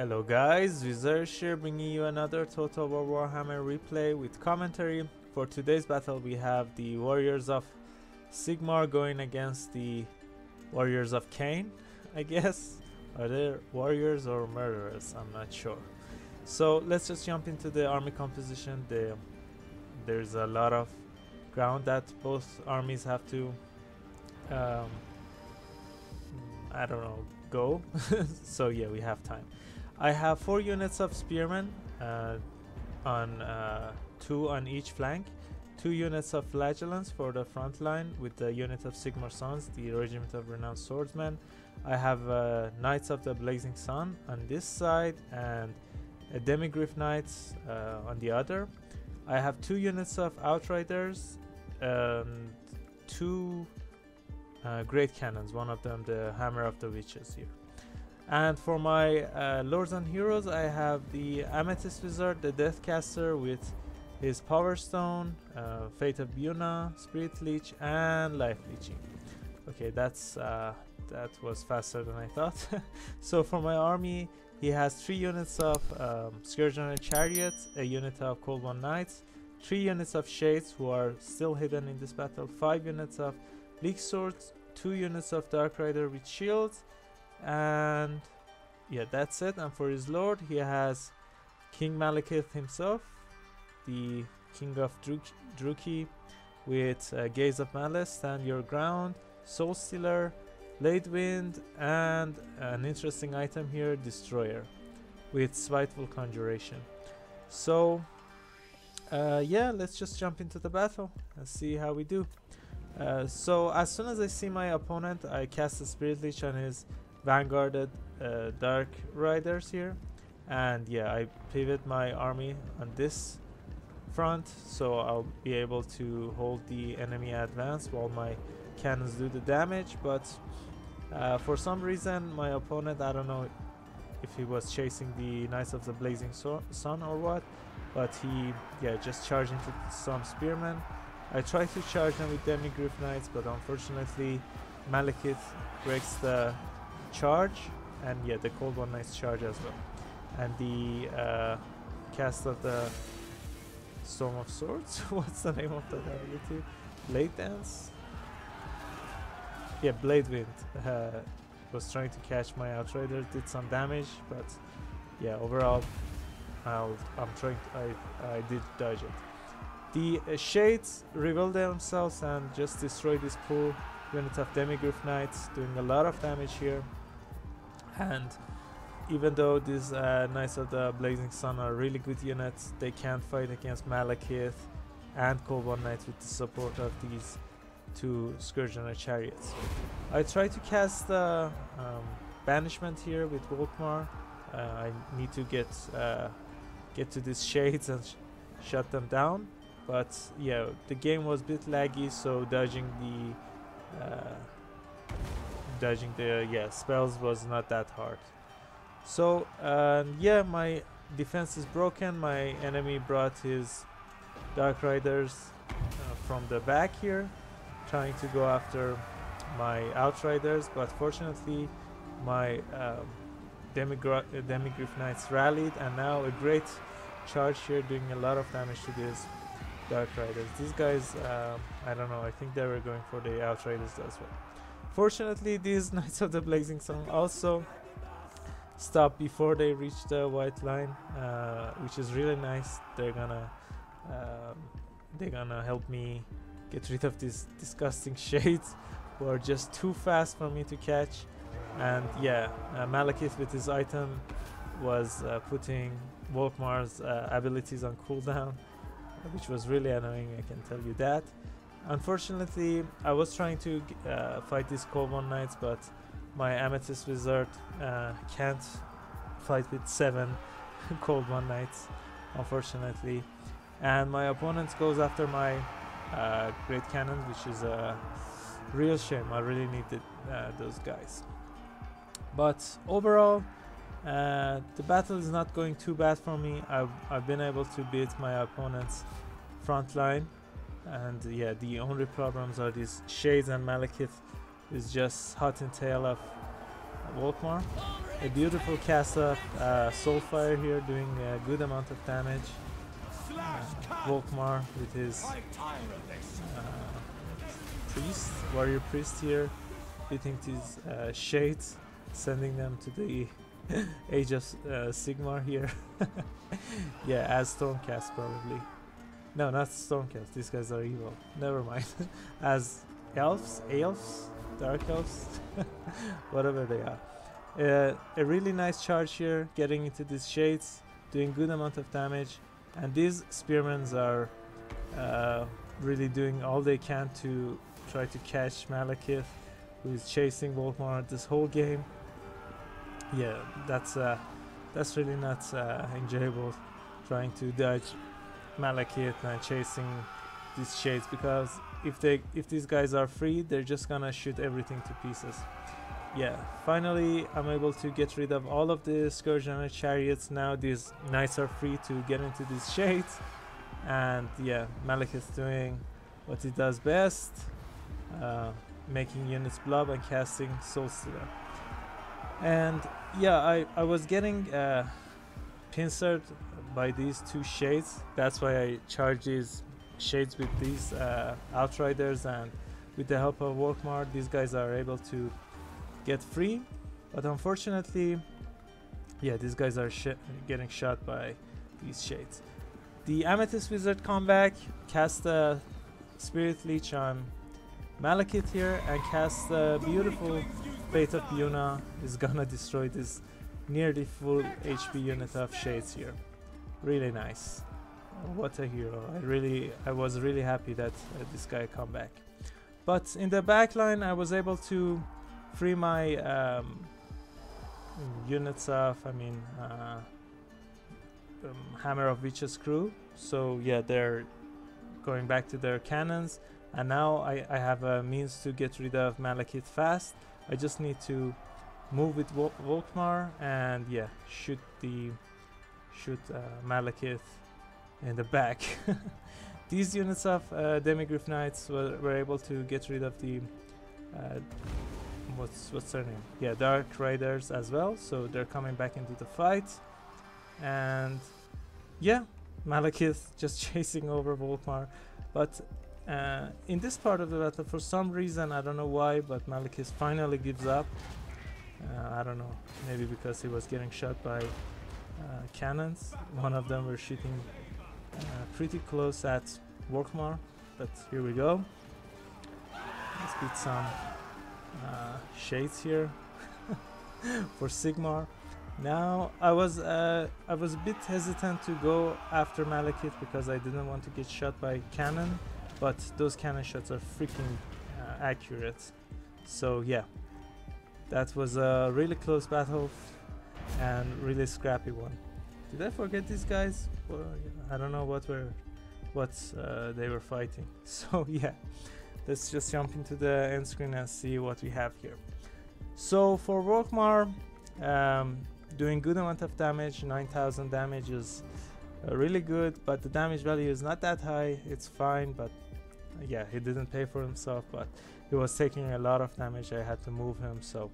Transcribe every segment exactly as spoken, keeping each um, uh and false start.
Hello guys, Vizaresh here, bringing you another Total War Warhammer replay with commentary. For today's battle we have the Warriors of Sigmar going against the Warriors of Cain, I guess. Are they warriors or murderers? I'm not sure. So let's just jump into the army composition. The, there's a lot of ground that both armies have to, um, I don't know, go. So yeah, we have time. I have four units of spearmen, uh, on uh, two on each flank, two units of flagellants for the front line with the unit of Sigmar Sons, the Regiment of Renown Swordsmen. I have uh, Knights of the Blazing Sun on this side and a Demigryph Knights uh, on the other. I have two units of Outriders and two uh, Great Cannons, one of them the Hammer of the Witches here. And for my uh, Lords and Heroes, I have the Amethyst Wizard, the Deathcaster with his Power Stone, uh, Fate of Buna, Spirit Leech, and Life Leeching. Okay, that's uh, that was faster than I thought. So for my army, he has three units of um, Scourge on a Chariot, a unit of Cold One Knights, three units of Shades who are still hidden in this battle, five units of Bleak swords, two units of Dark Rider with shields. And yeah, that's it. And for his lord, he has King Malekith himself, the King of Druchii, with uh, Gaze of Malice, Stand Your Ground, Soul Stealer, Blade Wind, and an interesting item here, Destroyer, with Spiteful Conjuration. So uh, yeah, let's just jump into the battle and see how we do. Uh, so as soon as I see my opponent, I cast a Spirit Leech on his vanguarded uh, Dark Riders here, and yeah, I pivot my army on this front so I'll be able to hold the enemy advance while my cannons do the damage. But uh, for some reason my opponent, I don't know if he was chasing the Knights of the Blazing Sun or what, but he yeah just charged into some spearmen. I tried to charge them with Demigryph Knights, but unfortunately Malekith breaks the charge, and yeah, the Cold One Knights charge as well, and the uh, cast of the Storm of Swords. What's the name of that ability? Blade Dance? Yeah, Blade Wind uh, was trying to catch my Outrider, did some damage, but yeah, overall I'll, I'm trying to, I, I did dodge it. The uh, Shades reveal themselves and just destroy this poor unit of Demigryph Knights, doing a lot of damage here. And even though these uh, Knights of the Blazing Sun are really good units, they can't fight against Malekith and Cold One Knights with the support of these two Scourge and Chariots. I try to cast uh, um, Banishment here with Volkmar. Uh, I need to get uh, get to these Shades and sh shut them down. But yeah, the game was a bit laggy, so dodging the uh, dodging the yeah spells was not that hard. So uh, yeah, my defense is broken. My enemy brought his Dark Riders uh, from the back here, trying to go after my Outriders, but fortunately my um, Demigryph Demigryph Knights rallied, and now a great charge here, doing a lot of damage to this Dark Riders. These guys, um, I don't know, I think they were going for the Outriders as well. Fortunately, these Knights of the Blazing Sun also stopped before they reached the white line, uh, which is really nice. They're gonna, um, they're gonna help me get rid of these disgusting Shades, who are just too fast for me to catch. And yeah, uh, Malekith with his item was uh, putting Volkmar's uh, abilities on cooldown, which was really annoying, I can tell you that. Unfortunately, I was trying to uh, fight these Cold One Knights, but my Amethyst Wizard uh, can't fight with seven Cold One Knights, unfortunately. And my opponent goes after my uh, Great Cannon, which is a real shame. I really needed uh, those guys. But overall, Uh, the battle is not going too bad for me. I've, I've been able to beat my opponent's front line, and yeah, the only problems are these Shades, and Malekith is just hot and tail of Volkmar. A beautiful cast of uh, Soulfire here, doing a good amount of damage. Uh, Volkmar with his uh, priest, warrior priest here, beating these uh, shades, sending them to the Age of uh, Sigmar here. Yeah, as Stormcast probably. No, not Stormcast, these guys are evil. Never mind. As elves, elves, dark elves, whatever they are. Uh, a really nice charge here, getting into these shades, doing good amount of damage, and these spearmen are uh, really doing all they can to try to catch Malekith, who is chasing Volkmar this whole game. Yeah, that's uh, that's really not uh, enjoyable, trying to dodge Malekith and chasing these shades, because if they if these guys are free, they're just gonna shoot everything to pieces. Yeah, finally I'm able to get rid of all of the Scourge and Chariots. Now these knights are free to get into these shades, and yeah, Malekith is doing what he does best, uh, making units blob and casting Soul Stealer. And yeah, I, I was getting uh, pincered by these two shades, that's why I charge these shades with these uh, Outriders, and with the help of Volkmar these guys are able to get free, but unfortunately, yeah, these guys are sh getting shot by these shades. The Amethyst Wizard come back, cast a Spirit Leech on Malekith here, and cast a beautiful Fate of Buna. Is gonna destroy this nearly full H P unit of shades here. Really nice. What a hero! I really, I was really happy that uh, this guy come back. But in the backline, I was able to free my um, units of, I mean, uh, um, Hammer of Witches crew. So yeah, they're going back to their cannons, and now I, I have a means to get rid of Malekith fast. I just need to move with Vol Volkmar and yeah, shoot the shoot uh, Malekith in the back. These units of uh, Demigryph Knights were, were able to get rid of the uh, What's, what's their name? Yeah, Dark Riders as well, so they're coming back into the fight. And yeah, Malekith just chasing over Volkmar. But uh, in this part of the battle, for some reason, I don't know why, but Malekith finally gives up. Uh, I don't know, maybe because he was getting shot by uh, cannons. One of them were shooting uh, pretty close at Volkmar, but here we go. Let's beat some Uh, shades here for Sigmar. Now I was uh, I was a bit hesitant to go after Malekith because I didn't want to get shot by cannon, but those cannon shots are freaking uh, accurate. So yeah, that was a really close battle and really scrappy one. Did I forget these guys? Well, I don't know what were what uh, they were fighting. So yeah. Let's just jump into the end screen and see what we have here. So for Volkmar, um, doing good amount of damage, nine thousand damage is uh, really good, but the damage value is not that high, it's fine, but uh, yeah, he didn't pay for himself, but he was taking a lot of damage, I had to move him, so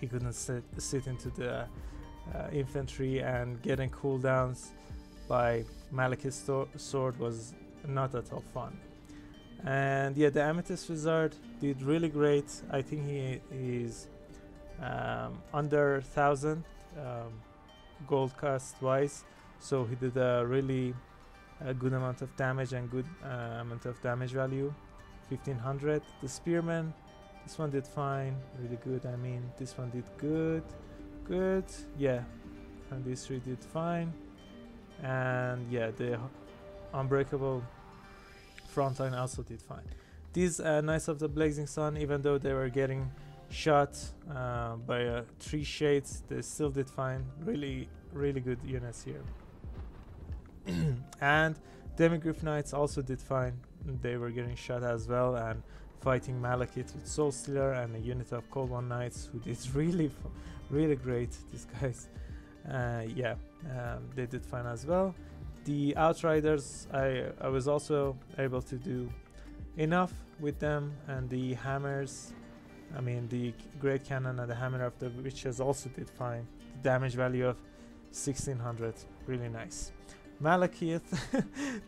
he couldn't sit, sit into the uh, infantry, and getting cooldowns by Malekith's sword was not at all fun. And yeah, the Amethyst Wizard did really great. I think he is um, under one thousand um, gold cost wise, so he did a really a good amount of damage and good uh, amount of damage value, fifteen hundred. The Spearman, this one did fine, really good, I mean, this one did good, good, yeah, and these three did fine. And yeah, the Unbreakable Frontline also did fine. These uh, Knights of the Blazing Sun, even though they were getting shot uh, by uh, three shades, they still did fine. Really, really good units here. And Demigryph Knights also did fine. They were getting shot as well and fighting Malekith with Soul Stealer and a unit of Cold One Knights who did really, really great. These guys, uh, yeah, um, they did fine as well. The Outriders, I, I was also able to do enough with them, and the Hammers I mean, the Great Cannon and the Hammer of the Witches also did fine. The damage value of sixteen hundred, really nice. Malekith,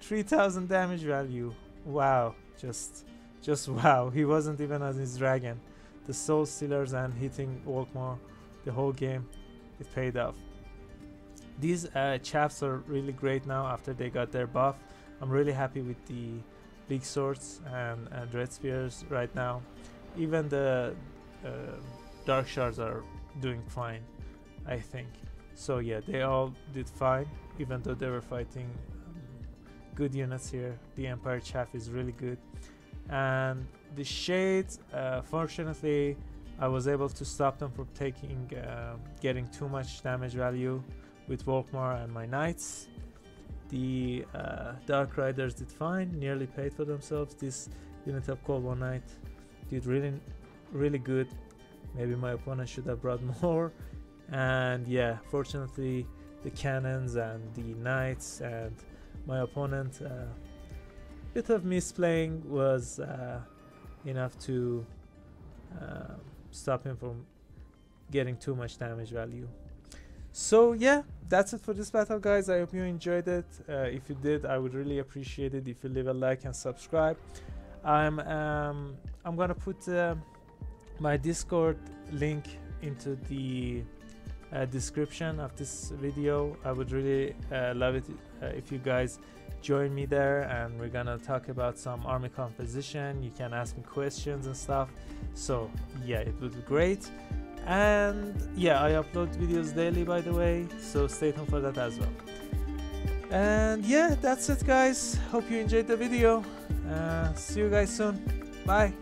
three thousand damage value. Wow, just just wow. He wasn't even on his dragon. The Soul Stealers and hitting Volkmar the whole game, it paid off. These uh, chaps are really great now after they got their buff. I'm really happy with the Bleak swords and, and dread spears right now. Even the uh, dark shards are doing fine, I think. So yeah, they all did fine, even though they were fighting um, good units here. The Empire chaff is really good, and the shades, uh, fortunately I was able to stop them from taking uh, getting too much damage value with Volkmar and my knights. The uh, dark riders did fine, nearly paid for themselves. This unit of Cold One Knight did really really good. Maybe my opponent should have brought more. And yeah, fortunately the cannons and the knights and my opponent, a uh, bit of misplaying was uh, enough to uh, stop him from getting too much damage value. So yeah, that's it for this battle, guys. I hope you enjoyed it. Uh, if you did, I would really appreciate it if you leave a like and subscribe. I'm um, I'm gonna put uh, my Discord link into the uh, description of this video. I would really uh, love it uh, if you guys join me there, and we're gonna talk about some army composition. You can ask me questions and stuff. So yeah, it would be great. And yeah, I upload videos daily, by the way, so stay tuned for that as well. And yeah, that's it, guys. Hope you enjoyed the video. Uh, see you guys soon. Bye.